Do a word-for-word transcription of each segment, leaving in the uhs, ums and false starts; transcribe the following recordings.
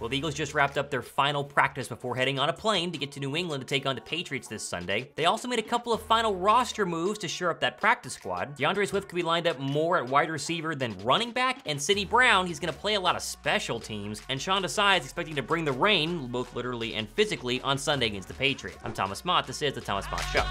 Well, the Eagles just wrapped up their final practice before heading on a plane to get to New England to take on the Patriots this Sunday. They also made a couple of final roster moves to shore up that practice squad. D'Andre Swift could be lined up more at wide receiver than running back, and Sydney Brown, he's gonna play a lot of special teams, and Sean Desai is expecting to bring the rain, both literally and physically, on Sunday against the Patriots. I'm Thomas Mott, this is The Thomas Mott Show.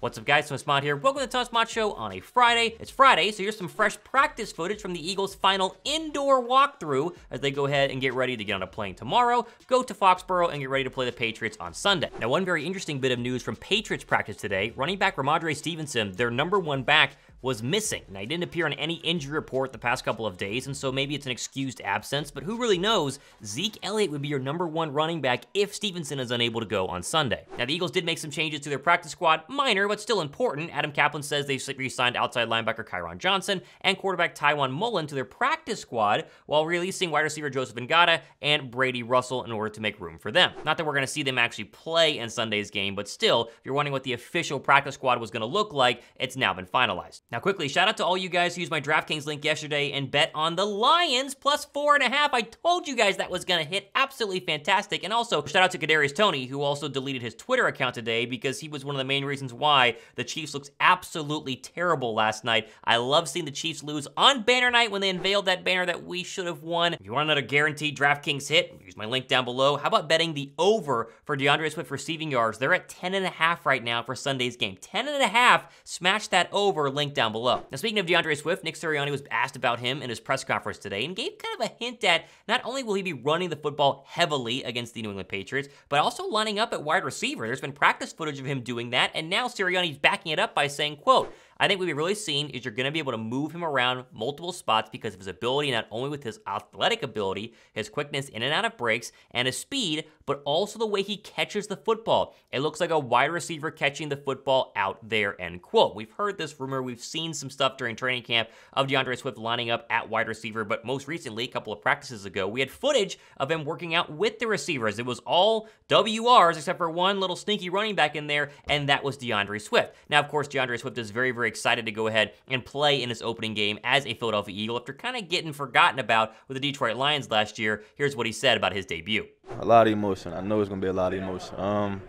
What's up, guys? Thomas Mott here. Welcome to the Thomas Mott Show on a Friday. It's Friday, so here's some fresh practice footage from the Eagles' final indoor walkthrough as they go ahead and get ready to get on a plane tomorrow, go to Foxborough, and get ready to play the Patriots on Sunday. Now, one very interesting bit of news from Patriots practice today, running back Rhamondre Stevenson, their number one back, was missing. Now, he didn't appear on any injury report the past couple of days, and so maybe it's an excused absence, but who really knows? Zeke Elliott would be your number one running back if Stevenson is unable to go on Sunday. Now, the Eagles did make some changes to their practice squad, minor, but still important. Adam Kaplan says they re-signed outside linebacker Kyron Johnson and quarterback Tywan Mullen to their practice squad while releasing wide receiver Joseph Ngata and Brady Russell in order to make room for them. Not that we're gonna see them actually play in Sunday's game, but still, if you're wondering what the official practice squad was gonna look like, it's now been finalized. Now quickly, shout out to all you guys who used my DraftKings link yesterday and bet on the Lions plus four and a half. I told you guys that was gonna hit, absolutely fantastic. And also shout out to Kadarius Toney, who also deleted his Twitter account today because he was one of the main reasons why the Chiefs looked absolutely terrible last night. I love seeing the Chiefs lose on banner night when they unveiled that banner that we should have won. If you want another guaranteed DraftKings hit, use my link down below. How about betting the over for D'Andre Swift receiving yards? They're at ten and a half right now for Sunday's game. ten and a half, smash that over, link down down below. Now, speaking of D'Andre Swift, Nick Sirianni was asked about him in his press conference today and gave kind of a hint at not only will he be running the football heavily against the New England Patriots, but also lining up at wide receiver. There's been practice footage of him doing that, and now Sirianni's backing it up by saying, quote, I think what we've really seen is you're gonna be able to move him around multiple spots because of his ability, not only with his athletic ability, his quickness in and out of breaks, and his speed, but also the way he catches the football. It looks like a wide receiver catching the football out there, end quote. We've heard this rumor, we've seen some stuff during training camp of D'Andre Swift lining up at wide receiver, but most recently, a couple of practices ago, we had footage of him working out with the receivers. It was all W Rs except for one little sneaky running back in there, and that was D'Andre Swift. Now, of course, D'Andre Swift is very, very excited to go ahead and play in his opening game as a Philadelphia Eagle after kind of getting forgotten about with the Detroit Lions last year. Here's what he said about his debut. A lot of emotion. I know it's going to be a lot of emotion. Um,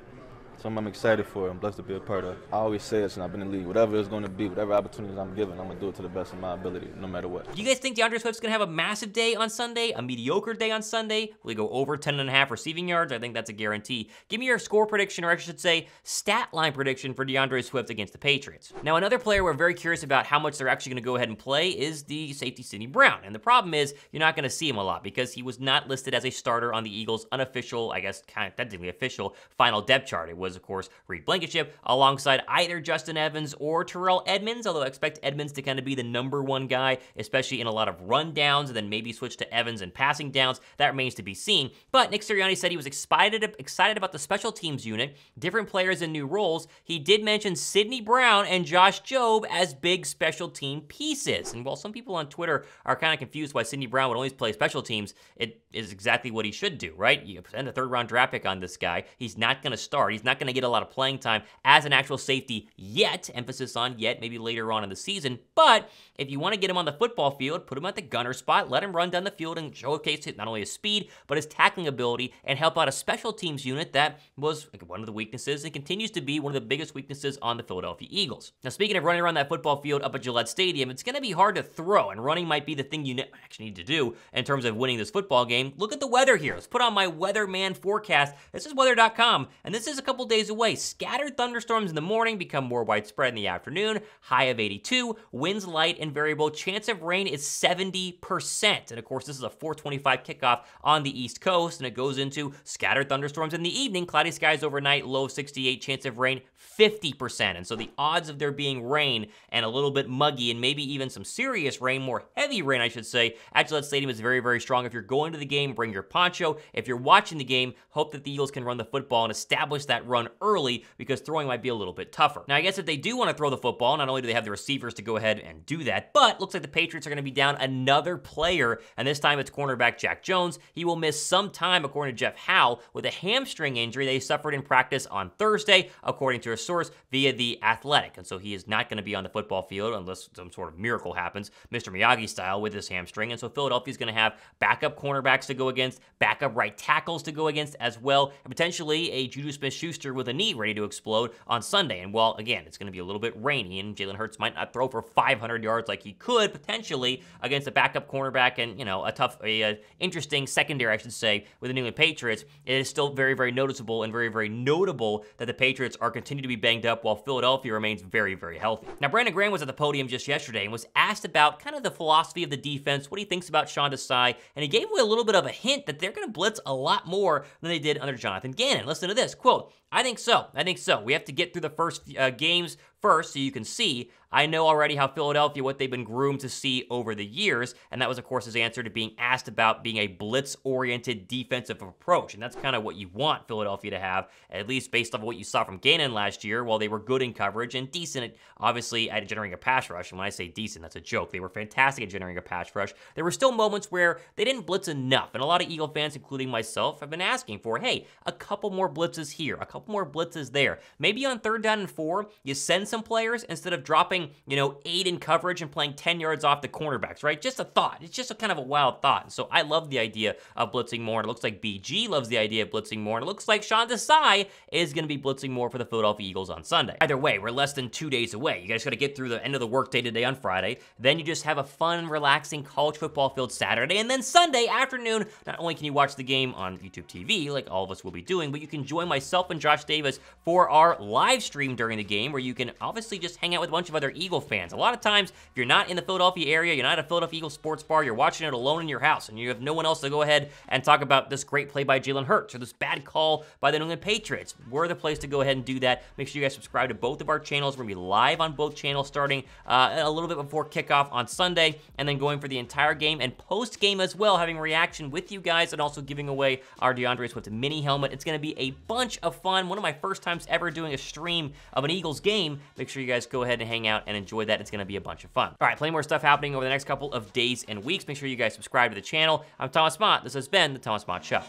something I'm excited for. I'm blessed to be a part of. I always say this, and I've been in the league. Whatever it's going to be, whatever opportunities I'm given, I'm going to do it to the best of my ability, no matter what. Do you guys think D'Andre Swift's going to have a massive day on Sunday, a mediocre day on Sunday? Will he go over ten and a half receiving yards? I think that's a guarantee. Give me your score prediction, or I should say, stat line prediction for D'Andre Swift against the Patriots. Now, another player we're very curious about how much they're actually going to go ahead and play is the safety Sydney Brown. And the problem is, you're not going to see him a lot because he was not listed as a starter on the Eagles' unofficial, I guess, kind of technically official, final depth chart. It was, of course, Reid Blankenship alongside either Justin Evans or Terrell Edmonds, although I expect Edmonds to kind of be the number one guy, especially in a lot of rundowns, and then maybe switch to Evans and passing downs. That remains to be seen. But Nick Sirianni said he was excited, excited about the special teams unit, different players in new roles. He did mention Sydney Brown and Josh Jobe as big special team pieces. And while some people on Twitter are kind of confused why Sydney Brown would always play special teams, it is exactly what he should do, right? You spend a third round draft pick on this guy. He's not going to start. He's not going to get a lot of playing time as an actual safety yet, emphasis on yet, maybe later on in the season. But if you want to get him on the football field, put him at the gunner spot, let him run down the field and showcase not only his speed, but his tackling ability, and help out a special teams unit that was one of the weaknesses and continues to be one of the biggest weaknesses on the Philadelphia Eagles. Now, speaking of running around that football field up at Gillette Stadium, it's going to be hard to throw, and running might be the thing you actually need to do in terms of winning this football game. Look at the weather here. Let's put on my weatherman forecast. This is weather dot com, and this is a couple days away. Scattered thunderstorms in the morning become more widespread in the afternoon. High of eighty-two, winds light and variable. Chance of rain is seventy percent. And of course, this is a four twenty-five kickoff on the East Coast, and it goes into scattered thunderstorms in the evening, cloudy skies overnight, low of sixty-eight, chance of rain fifty percent. And so the odds of there being rain and a little bit muggy and maybe even some serious rain, more heavy rain, I should say, at Gillette Stadium is very, very strong. If you're going to the game, bring your poncho. If you're watching the game, hope that the Eagles can run the football and establish that run run early because throwing might be a little bit tougher. Now, I guess if they do want to throw the football, not only do they have the receivers to go ahead and do that, but looks like the Patriots are going to be down another player, and this time it's cornerback Jack Jones. He will miss some time, according to Jeff Howe, with a hamstring injury they suffered in practice on Thursday, according to a source via The Athletic, and so he is not going to be on the football field unless some sort of miracle happens, Mister Miyagi style, with his hamstring, and so Philadelphia's going to have backup cornerbacks to go against, backup right tackles to go against as well, and potentially a Juju Smith-Schuster with a knee ready to explode on Sunday, and while, again, it's going to be a little bit rainy, and Jalen Hurts might not throw for five hundred yards like he could, potentially, against a backup cornerback and, you know, a tough, a, a interesting secondary, I should say, with the New England Patriots, it is still very, very noticeable and very, very notable that the Patriots are continuing to be banged up while Philadelphia remains very, very healthy. Now, Brandon Graham was at the podium just yesterday and was asked about kind of the philosophy of the defense, what he thinks about Sean Desai, and he gave away a little bit of a hint that they're going to blitz a lot more than they did under Jonathan Gannon. Listen to this, quote, I think so, I think so. We have to get through the first uh, games first so you can see. I know already how Philadelphia, what they've been groomed to see over the years, and that was, of course, his answer to being asked about being a blitz-oriented defensive approach, and that's kind of what you want Philadelphia to have, at least based off what you saw from Gannon last year, while they were good in coverage and decent, at, obviously, at generating a pass rush, and when I say decent, that's a joke. They were fantastic at generating a pass rush. There were still moments where they didn't blitz enough, and a lot of Eagle fans, including myself, have been asking for, hey, a couple more blitzes here, a couple more blitzes there. Maybe on third down and four, you send some players instead of dropping you know, eight in coverage and playing ten yards off the cornerbacks, right? Just a thought. It's just a kind of a wild thought. And so I love the idea of blitzing more, and it looks like B G loves the idea of blitzing more, and it looks like Sean Desai is going to be blitzing more for the Philadelphia Eagles on Sunday. Either way, we're less than two days away. You guys got to get through the end of the workday today on Friday. Then you just have a fun, relaxing college football field Saturday, and then Sunday afternoon, not only can you watch the game on YouTube T V, like all of us will be doing, but you can join myself and Josh Davis for our live stream during the game, where you can obviously just hang out with a bunch of other Eagle fans. A lot of times, if you're not in the Philadelphia area, you're not at a Philadelphia Eagle sports bar, you're watching it alone in your house, and you have no one else to go ahead and talk about this great play by Jalen Hurts or this bad call by the New England Patriots. We're the place to go ahead and do that. Make sure you guys subscribe to both of our channels. We're going to be live on both channels starting uh, a little bit before kickoff on Sunday, and then going for the entire game and post-game as well, having reaction with you guys and also giving away our D'Andre Swift mini helmet. It's going to be a bunch of fun. One of my first times ever doing a stream of an Eagles game. Make sure you guys go ahead and hang out and enjoy that. It's going to be a bunch of fun. All right, plenty more stuff happening over the next couple of days and weeks. Make sure you guys subscribe to the channel. I'm Thomas Mott. This has been The Thomas Mott Show.